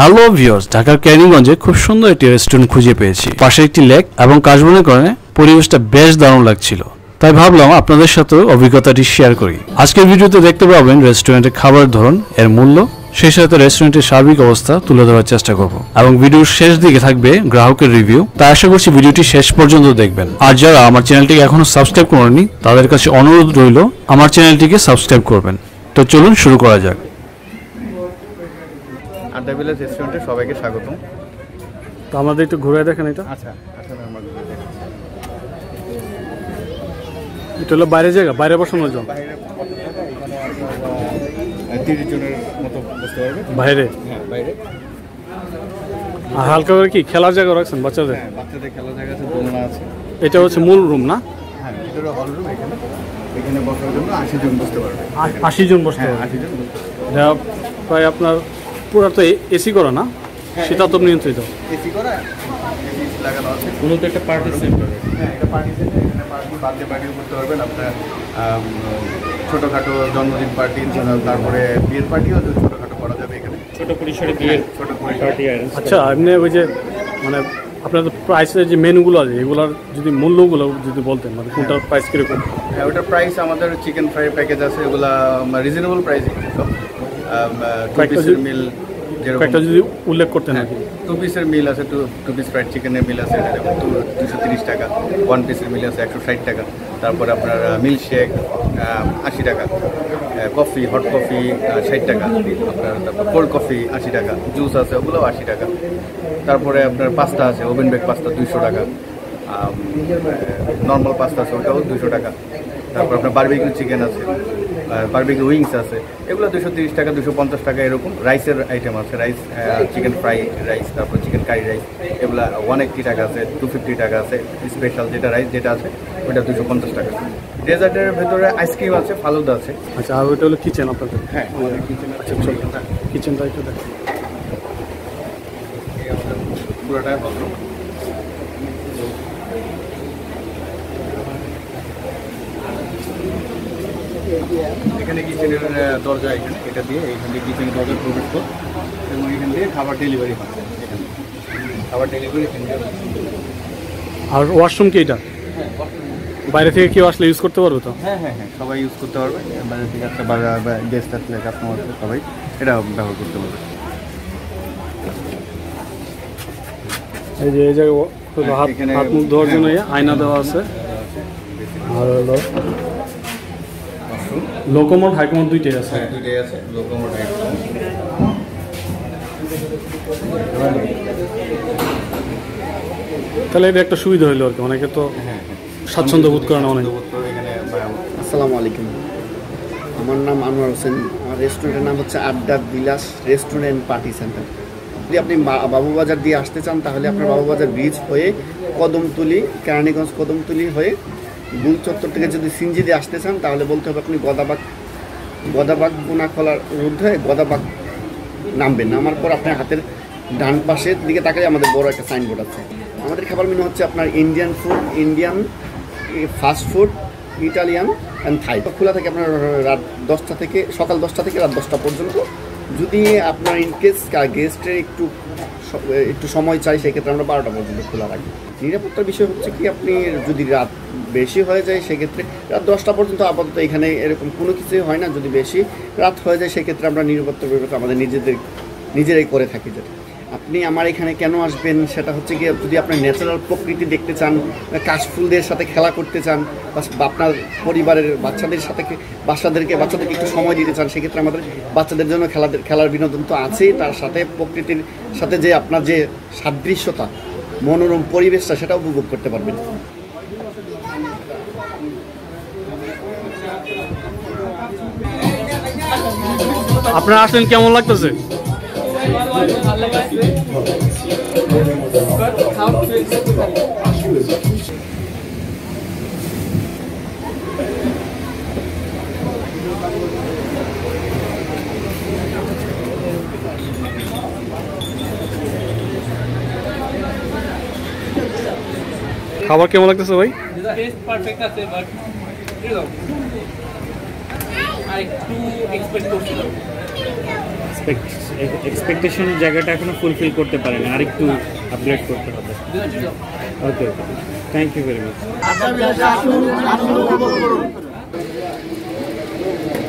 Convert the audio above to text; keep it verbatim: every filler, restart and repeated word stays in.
Hello viewers, ঢাকার কেরানীগঞ্জে খুব সুন্দর একটি রেস্টুরেন্ট খুঁজে পেয়েছি। পাশে একটি লেক এবং কাশবনের কারণে পরিবেশটা বেশ দারুণ লাগছিল, তাই ভাবলাম আপনাদের সাথেও অভিজ্ঞতাটি শেয়ার করি। আজকের ভিডিওতে দেখতে পাবেন রেস্টুরেন্টের খাবার ধরন, এর মূল্য, সেই সাথে রেস্টুরেন্টের সার্বিক অবস্থা তুলে ধরার চেষ্টা করব এবং ভিডিওর শেষ দিকে থাকবে গ্রাহকের রিভিউ। তাই আশা করছি ভিডিওটি শেষ পর্যন্ত দেখবেন। আর যারা আমার চ্যানেলটিকে এখনো সাবস্ক্রাইব করেননি তাদের কাছে অনুরোধ রইল আমার চ্যানেলটিকে সাবস্ক্রাইব করবেন। তো চলুন শুরু করা যাক। আড্ডা ভিলেজ রেস্টুরেন্টে সবাইকে স্বাগতম। তো আমাদের একটু ঘুরে দেখেন এটা। আচ্ছা আচ্ছা, আমরা ঘুরে দেখি। এটা হলো বাইরে জায়গা, বাইরে বসানোর জন্য। তিরিশ জনের মতো বসতে পারবে বাইরে। হ্যাঁ বাইরে। আর হালকা করে কি খেলার জায়গা রাখছেন বাচ্চাদের? হ্যাঁ বাচ্চাদের খেলার জায়গা আছে, দোলনা আছে। এটা হচ্ছে মূল রুম না? হ্যাঁ এটা হলো হল রুম। এখানে এখানে বসার জন্য আশি জন বসতে পারবে। আশি জন বসতে পারবে। আশি জন। এটা প্রায় আপনার পুরো তো এসি করা না? সেটা তো নিয়ন্ত্রিত। এসি করা? এসি লাগানো আছে। কোনো তো একটা পার্টি সেন্টার। হ্যাঁ এটা পার্টি সেন্টার। এখানে পার্টি বার্থডে পার্টিও করতে পারবেন আপনারা, ছোটখাটো জন্মদিন পার্টি, তারপরে বিয়ের পার্টিও ছোটখাটো করা যাবে এখানে, ছোট পরিসরে বিয়ের ছোট পার্টি। আচ্ছা আপনি ওই যে মানে আপনার প্রাইসের যে মেনুগুলো আছে এগুলোর যদি মূল্যগুলো যদি বলতেন, মানে কোনটার প্রাইস কীরকম? হ্যাঁ ওটার প্রাইস আমাদের চিকেন ফ্রাই প্যাকেজ আছে, এগুলো রিজনেবল প্রাইস। টু পিসের মিল যেরকম একটা যদি উল্লেখ করতেন। হ্যাঁ টু পিসের মিল আছে, টু টু পিস ফ্রাইড চিকেনের মিল আছে দুশো তিরিশ টাকা, ওয়ান পিসের মিল আছে একশো ষাট টাকা, তারপরে আপনার মিল্ক শেক আশি টাকা, কফি হট কফি ষাট টাকা, আপনার কোল্ড কফি আশি টাকা, জুস আছে ওগুলোও আশি টাকা, তারপরে আপনার পাস্তা আছে ওভেন বেক পাস্তা দুইশো টাকা, নর্মাল পাস্তা আছে ওটাও দুশো টাকা, তারপর আপনার বারবিকিউ চিকেন আছে, বারবিকিউ উইংস আছে এগুলো দুশো তিরিশ টাকা দুশো পঞ্চাশ টাকা এরকম। রাইসের আইটেম আছে, রাইস চিকেন ফ্রাই রাইস, তারপর চিকেন কারি রাইস এগুলো ওয়ান এইট্টি টাকা আছে, টু ফিফটি টাকা আছে, স্পেশাল যেটা রাইস যেটা আছে ওটা দুশো পঞ্চাশ টাকা। ডেজার্টের ভেতরে আইসক্রিম আছে, ফালুদা আছে। আচ্ছা আর ওইটা হলো কিচেন আপনাদের? হ্যাঁ আমাদের কিচেন আছে। কিচেনটা একটু দেখো, পুরোটাই ভালো। এখানে কিচেনের দরজা, এখানে এটা দিয়ে এখান থেকে কিচেনের দরজা প্রবেশ কর এবং এখান থেকে খাবার ডেলিভারি হয়। এখানে খাবার ডেলিভারি এখান থেকে। আর ওয়াশরুম কি এটা? হ্যাঁ বাইরে থেকে কেউ আসলে ইউজ করতে পারবে তো? হ্যাঁ হ্যাঁ হ্যাঁ সবাই ইউজ করতে পারবে, বাইরে থেকে একটা গেস্ট আসলে কাস্টমার সবাই এটা ব্যবহার করতে পারবে। এই যে এই যে হাত মুখ ধোয়ার জন্য আয়না দেওয়া আছে। আর লোকোমোট হাইকোমোট দুইটাই আছে? হ্যাঁ দুইটাই আছে, লোকোমোট হাইকোমোট। তাহলে এটা একটা সুবিধা হইলো আর কি, অনেকে তো স্বাচ্ছন্দ্য বোধ করে না অনেক। আসসালামু আলাইকুম, আমার নাম আনোয়ার হোসেন, আমার রেস্টুরেন্টের নাম হচ্ছে আড্ডা বিলাস রেস্টুরেন্ট পার্টি সেন্টার। যদি আপনি বাবুবাজার দিয়ে আসতে চান তাহলে আপনার বাবুবাজার ব্রিজ হয়ে কদমতলি, কেরানীগঞ্জ কদমতলি হয়ে গুল চত্বর থেকে যদি সিনজি দিয়ে আসতে চান তাহলে বলতে হবে আপনি গদাবাগ, গদাবাগ বোনাখলার রোড হয়ে গদাবাগ নামবেন। নামার পর আপনার হাতের ডান পাশের দিকে তাকালে আমাদের বড় একটা সাইনবোর্ড আছে। আমাদের খাবার মেনু হচ্ছে আপনার Indian food, Indian fast food, Italian and Thai. খোলা থাকে আপনার রাত দশটা থেকে সকাল দশটা থেকে রাত দশটা পর্যন্ত। যদি আপনার ইনকেস গেস্টের একটু একটু সময় চাই সেক্ষেত্রে আমরা বারোটা পর্যন্ত খোলা রাখি। নিরাপত্তার বিষয় হচ্ছে কি আপনি যদি রাত বেশি হয়ে যায় সেক্ষেত্রে রাত দশটা পর্যন্ত আপাতত এখানে এরকম কোনো কিছুই হয় না। যদি বেশি রাত হয়ে যায় সেক্ষেত্রে আমরা নিরাপত্তার ব্যবস্থা আমাদের নিজেদের নিজেরাই করে থাকি। যেটা আপনি আমার এখানে কেন আসবেন সেটা হচ্ছে গিয়ে যদি আপনার ন্যাচারাল প্রকৃতি দেখতে চান, কাশফুলদের সাথে খেলা করতে চান বা আপনার পরিবারের বাচ্চাদের সাথে বাচ্চাদেরকে বাচ্চাদেরকে একটু সময় দিতে চান সেক্ষেত্রে আমাদের বাচ্চাদের জন্য খেলাদের খেলার বিনোদন তো আছেই, তার সাথে প্রকৃতির সাথে যে আপনার যে সাদৃশ্যতা, মনোরম পরিবেশটা সেটা উপভোগ করতে পারবেন। আপনারা আসলেন কেমন লাগতেছে? খাবার কেমন লাগতেছে ভাই? টেস্ট পারফেক্ট আছে, বাট আই টু এক্সপেক্ট করছিলাম। एक्सपेक्टेशन जैगाटा एखोनो फुलफिल करते पारे ना, आरेकटु अपग्रेड करते होबे। Okay okay, thank you very much.